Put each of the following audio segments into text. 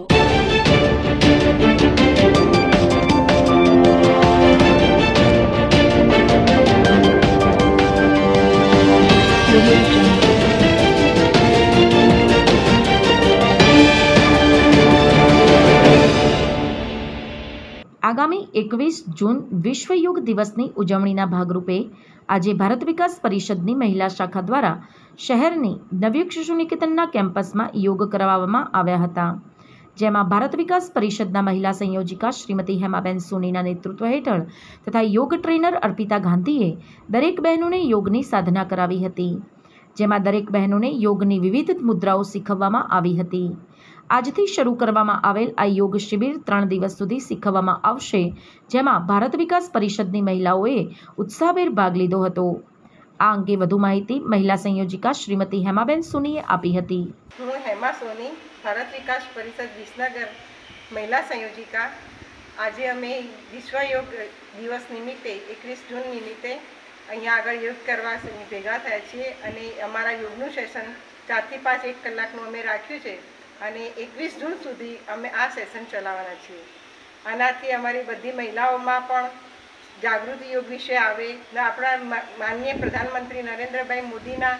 આગામી 21 જૂન વિશ્વ યોગ દિવસની ઉજવણીના ભાગરૂપે આજે ભારત વિકાસ પરિષદની મહિલા શાખા દ્વારા શહેરની નવયુગ શિશુ નિકેતનના કેમ્પસમાં યોગ કરાવવામાં આવ્યા હતા, જેમાં ભારત વિકાસ પરિષદના મહિલા સંયોજિકા શ્રીમતી હેમાબેન સોનીના નેતૃત્વ હેઠળ તથા યોગ ટ્રેનર અર્પિતા ગાંધીએ દરેક બહેનોને યોગની સાધના કરાવી હતી, જેમાં દરેક બહેનોને યોગની વિવિધ મુદ્રાઓ શીખવવામાં આવી હતી। આજથી શરૂ કરવામાં આવેલ આ યોગ શિબિર 3 દિવસ સુધી શીખવવામાં આવશે, જેમાં ભારત વિકાસ પરિષદની મહિલાઓએ ઉત્સાહભેર ભાગ લીધો હતો। આ અંગે વધુ માહિતી મહિલા સંયોજિકા શ્રીમતી હેમાબેન સોનીએ આપી હતી। હું હેમા સોની, ભારત વિકાસ પરિષદ વિસનગર મહિલા સંયોજિકા। આજે અમે વિશ્વ યોગ દિવસ નિમિત્તે 21 જૂન નિમિત્તે અહીંયા આગળ યોગ કરવા ભેગા થયા છીએ અને અમારા યોગનું સેશન 4 થી 5 એક કલાકનું અમે રાખ્યું છે અને 21 જૂન સુધી અમે આ સેશન ચલાવવાના છીએ। આનાથી અમારી બધી મહિલાઓમાં પણ જાગૃતિ યોગ વિશે આવે ને આપણા માનનીય પ્રધાનમંત્રી નરેન્દ્રભાઈ મોદીના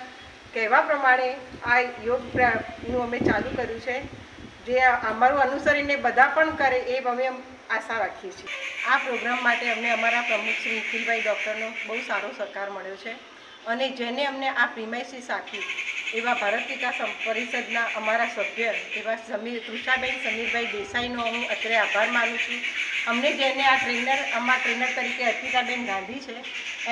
કહેવા પ્રમાણે આ યોગનું અમે ચાલુ કર્યું છે, જે અમારું અનુસરીને બધા પણ કરે એ અમે આશા રાખીએ છીએ। આ પ્રોગ્રામ માટે અમને અમારા પ્રમુખ શ્રી નિખિલભાઈ ડૉક્ટરનો બહુ સારો સહકાર મળ્યો છે અને જેને અમને આ પ્રિમાઇસીસ આપ્યું એવા ભારત વિકાસ પરિષદના અમારા સભ્ય એવા તૃષાબેન સમીરભાઈ દેસાઈનો હું અત્યારે આભાર માનું છું। અમને જેને આ ટ્રેનર ટ્રેનર તરીકે અર્પિતાબેન ગાંધી છે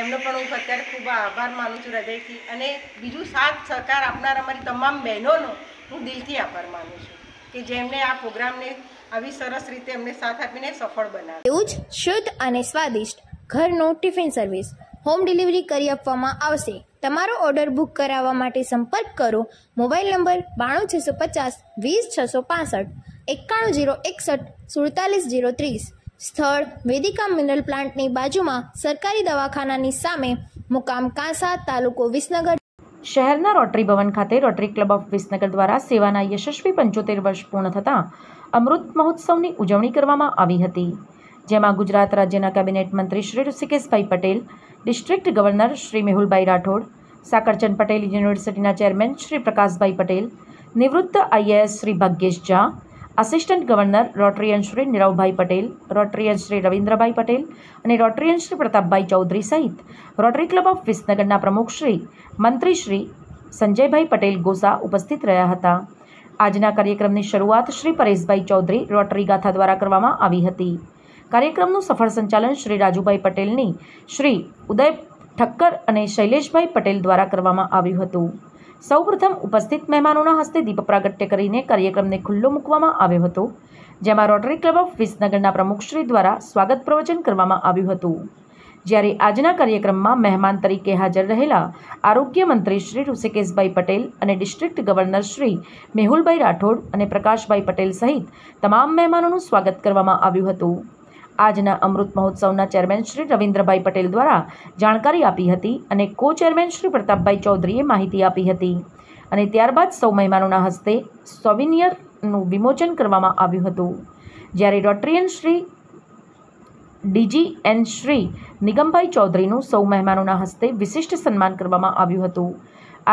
એમનો પણ હું અત્યારે ખૂબ આભાર માનું છું હૃદયથી, અને બીજું સાથ સહકાર આપનાર અમારી તમામ બહેનોનો હું દિલથી આભાર માનું છું કે જેમણે આ પ્રોગ્રામને આવી સરસ રીતે અમને સાથ આપીને સફળ બનાવ્યો। એવું જ શુદ્ધ અને સ્વાદિષ્ટ ઘરનો ટિફિન સર્વિસ હોમ ડિલિવરી કરી આપવામાં આવશે। તમારો ઓર્ડર બુક કરાવવા માટે સંપર્ક કરો મોબાઈલ નંબર 92 650 20 665 91 061 47 030। સ્થળ વેદિકા મિનરલ પ્લાન્ટની બાજુમાં સરકારી દવાખાનાની સામે, મુકામ કાંસા, તાલુકો વિસનગર। શહેરના રોટરી ભવન ખાતે રોટરી ક્લબ ઓફ વિસનગર દ્વારા સેવાના યશસ્વી 75 વર્ષ પૂર્ણ થતાં અમૃત મહોત્સવની ઉજવણી કરવામાં આવી હતી, જેમાં ગુજરાત રાજ્યના કેબિનેટ મંત્રી શ્રી ઋષિકેશભાઈ પટેલ, ડિસ્ટ્રિક્ટ ગવર્નર શ્રી મેહુલભાઈ રાઠોડ, સાકરચંદ પટેલ યુનિવર્સિટીના ચેરમેન શ્રી પ્રકાશભાઈ પટેલ, નિવૃત્ત IAS Shri Bhagesh Jha, assistant governor Rotarian Shri Niravbhai Patel, Rotarian Shri Ravindrabhai Patel અને રોટરીયન શ્રી પ્રતાપભાઈ ચૌધરી સહિત રોટરી ક્લબ ઓફ વિસનગરના પ્રમુખ શ્રી મંત્રી શ્રી સંજયભાઈ પટેલ ગોસા ઉપસ્થિત રહ્યા હતા। આજના કાર્યક્રમની શરૂઆત શ્રી પરેશભાઈ ચૌધરી રોટરી ગાથા દ્વારા કરવામાં આવી હતી। કાર્યક્રમનું સફળ સંચાલન શ્રી રાજુભાઈ પટેલની શ્રી ઉદય ઠક્કર અને શૈલેશભાઈ પટેલ દ્વારા કરવામાં આવ્યું હતું। સૌપ્રથમ ઉપસ્થિત મહેમાનોના હસ્તે દીપ પ્રાગટ્ય કરીને કાર્યક્રમને ખુલ્લો મૂકવામાં આવ્યો હતો, જેમાં રોટરી ક્લબ ઓફ વિસનગરના પ્રમુખશ્રી દ્વારા સ્વાગત પ્રવચન કરવામાં આવ્યું હતું, જ્યારે આજના કાર્યક્રમમાં મહેમાન તરીકે હાજર રહેલા આરોગ્ય મંત્રી શ્રી ઋષિકેશભાઈ પટેલ અને ડિસ્ટ્રિક્ટ ગવર્નર શ્રી મેહુલભાઈ રાઠોડ અને પ્રકાશભાઈ પટેલ સહિત તમામ મહેમાનોનું સ્વાગત કરવામાં આવ્યું હતું। આજના અમૃત મહોત્સવના ચેરમેન શ્રી રવિન્દ્રભાઈ પટેલ દ્વારા જાણકારી આપી હતી અને કો ચેરમેન શ્રી પ્રતાપભાઈ ચૌધરીએ માહિતી આપી હતી અને ત્યારબાદ સૌ મહેમાનોના હસ્તે સોવિનિયરનું વિમોચન કરવામાં આવ્યું હતું, જ્યારે રોટરીયન શ્રી ડીજીએન શ્રી નિગમભાઈ ચૌધરીનું સૌ મહેમાનોના હસ્તે વિશિષ્ટ સન્માન કરવામાં આવ્યું હતું।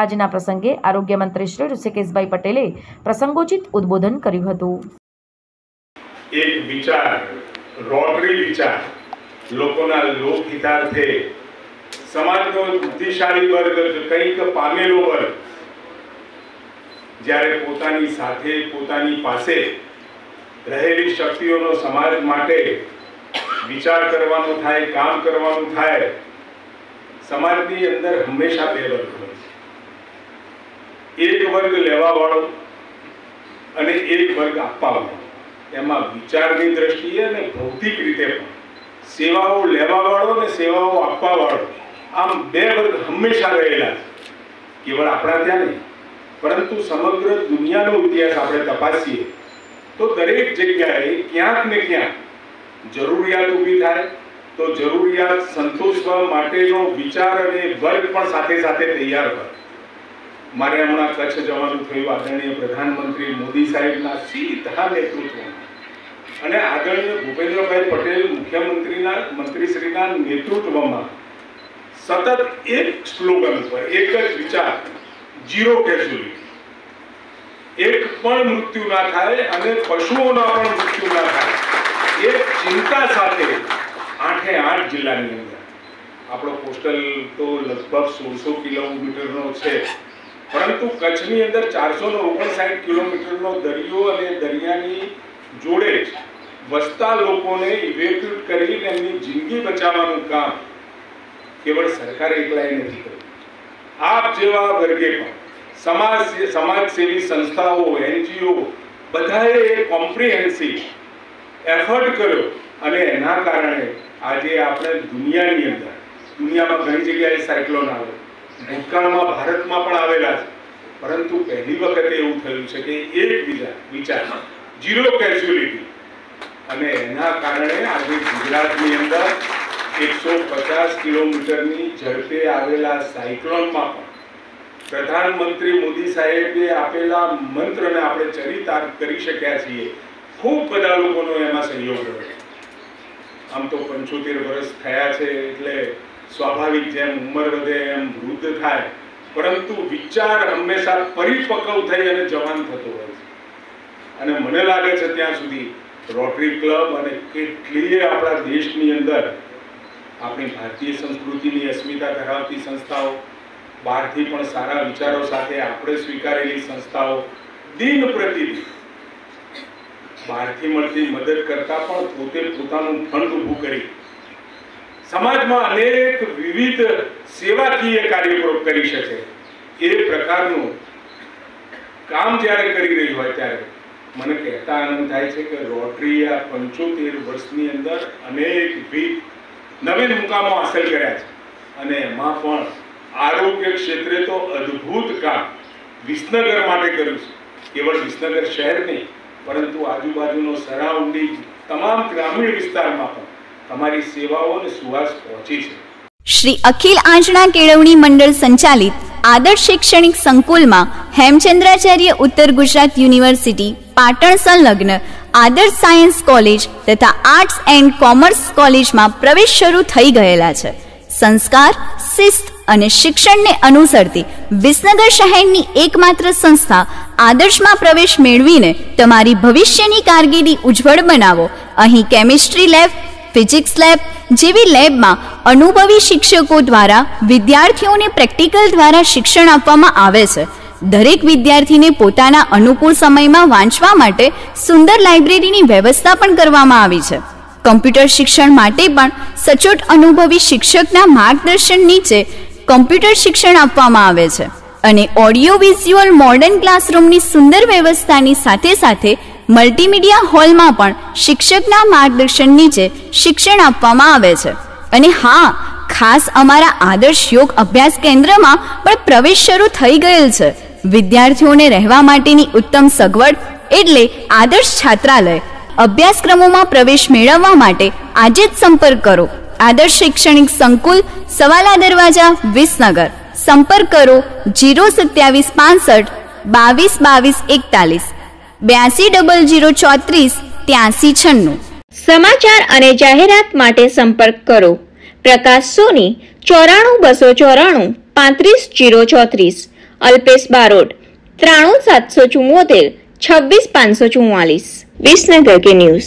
આજના પ્રસંગે આરોગ્ય મંત્રી શ્રી ઋષિકેશભાઈ પટેલે પ્રસંગોચિત ઉદ્બોધન કર્યું હતું। એક વિચાર रोटरी विचार लोकोना लोक हितार्थे समाजनो बुद्धिशाली वर्ग कंईक पामेलो वर्ग ज्यारे पोतानी साथे पोतानी पासे रहेली शक्तिओनो समाज माटे विचार करवानो थाय, काम करवानो थाय। समाजनी अंदर हमेशा बे वर्ग होय छे, एक वर्ग लेवा वाळो अने एक वर्ग आपवा वाळो। એમાં વિચારની દ્રષ્ટિએ અને ભૌતિક રીતે પણ સેવાઓ લેવાવાળો ને સેવાઓ આપવાવાળો, આમ બે વર્ગ હંમેશા રહેલા છે। કેવળ આપણા ત્યાં નહીં પરંતુ સમગ્ર દુનિયાનો ઇતિહાસ આપણે તપાસીએ તો દરેક જગ્યાએ ક્યાંક ને ક્યાંક જરૂરિયાત ઊભી થાય તો જરૂરિયાત સંતોષવા માટેનો વિચાર અને વર્ગ પણ સાથે સાથે તૈયાર હોય। मारे हमारा कच्छ जवाब आदरणीय प्रधानमंत्री मोदी साहेब सीधा नेतृत्व में अने आदरणीय भूपेन्द्रभाई पटेल मुख्यमंत्री मंत्रीश्री नेतृत्व में सतत एक स्लोगन पर एक विचार जीरो कैजुअलिटी एक पण मृत्यु ना थाय अने पशुओना पण मृत्यु ना थाय ए चिंता साथे आठे आठ जिल्लानी अंदर आपणो कोस्टल तो लगभग 1600 किलोमीटरनो छे परंतु कच्छनी अंदर 459 किलोमीटरनो दरियो अने दरियानी जोड़े वसता लोकोने इवेक्यूट करीने एमनी जिंदगी बचाववानुं काम केवल सरकारे एकलाए नथी कर्युं। आप जेवा वर्गे पण समाजसेवी संस्थाओ एनजीओ बधाए कॉम्प्रिहेन्सिव एफर्ट कर्यो अने एना कारणे आजे आपणे दुनियानी अंदर दुनियामां घणी जग्याए साइक्लोन आव्यो भूतकाल में भारत में आएगा परंतु पहली वक्त एवं थयुं कि एक विचार जीरो कैज्युअलिटी अने एना कारणे आज गुजरात नी अंदर 150 किलोमीटर नी झड़पे आवेला साइक्लोन में प्रधानमंत्री मोदी साहेबे आपेला मंत्र ने आपणे चरितार्थ करी शक्या छीए। खूब बधा लोकोनो एमां सहयोग रह्यो। आम तो 75 वर्ष थया छे एटले स्वाभाविक जेम उमर वधे एम वृद्ध थाय परंतु विचार हमेशा परिपक्व थई अने जवान थतो होय छे अने मने लागे छे त्यां सुधी रोटरी क्लब अने केटलीय आपणा देशनी अंदर आपणी भारतीय संस्कृतिनी अस्मिता धरावती संस्थाओ बहारथी पण सारा विचारो साथे आपणे स्वीकारेली संस्थाओ दिन प्रतिदिन बहारथी मळती मदद करता पण पोते पोतानुं फंड ऊभुं करी समाज में अनेक विविध सेवाकीय कार्यो करी शके ए प्रकारनुं काम ज्यारे करी रही होय त्यारे मने कहता आनंद थाय छे के रोटरी आ 75 वर्षनी अंदर अनेकविध नवीन मुकामो हासिल कर्या छे अने एमां पण आरोग्य क्षेत्रे तो अद्भुत काम विसनगर माटे कर्युं छे। केवल विसनगर शहर नहीं परंतु आजूबाजूनो सराउंडिंग तमाम ग्रामीण विस्तारमां पण हमारी सेवाओं ने सुवास पहुंची है। श्री अखिल आंजना केळवणी मंडल संचालित आदर्श शैक्षणिक संकुल में हेमचंद्राचार्य उत्तर गुजरात यूनिवर्सिटी पाटण संलग्न आदर्श सायंस कॉलेज तथा आर्ट्स एंड कॉमर्स कॉलेज में प्रवेश शुरू थई गयेला छे। संस्कार शिस्त अने शिक्षण ने अनुसरती विसनगर शहरनी एकमात्र संस्था आदर्श में प्रवेश मेळवीने तमारी भविष्यनी कारकिर्दी उज्जवल बनावो। अहीं केमिस्ट्री लैब फिजिक्स लैब जेवी लैब में अनुभवी शिक्षकों द्वारा विद्यार्थीओं ने प्रेक्टिकल द्वारा शिक्षण आपवामां आवे छे। दरेक विद्यार्थी ने पोताना अनुकूल समय में वांचवा माटे सुंदर लाइब्रेरी नी व्यवस्था पण करवामां आवी छे। कम्प्यूटर शिक्षण माटे पण सचोट अनुभवी शिक्षकना मार्गदर्शन नीचे कम्प्यूटर शिक्षण आपवामां आवे छे अने ऑडियो विज्युअल मॉडर्न क्लासरूम नी सुंदर व्यवस्था नी साथे साथे मल्टीमीडिया हॉल में पण शिक्षकना मार्गदर्शन नीचे शिक्षण आपवामां आवे छे अने हाँ खास अमारा आदर्श योग अभ्यास केन्द्र में पण प्रवेश शुरू थई गयेल छे। विद्यार्थीओने रहेवा माटेनी उत्तम सगवड एटले आदर्श छात्रालय अभ्यासक्रमों में प्रवेश मेळववा माटे आजे ज संपर्क करो। आदर्श शैक्षणिक संकुल सवाला दरवाजा विसनगर। संपर्क करो 027 65 22 22 41 8200348396। समाचार अने जाहेरात माटे संपर्क करो प्रकाश सोनी 94 294 35 034, अल्पेश बारोट 93 774 26 544। विसनगर के न्यूज।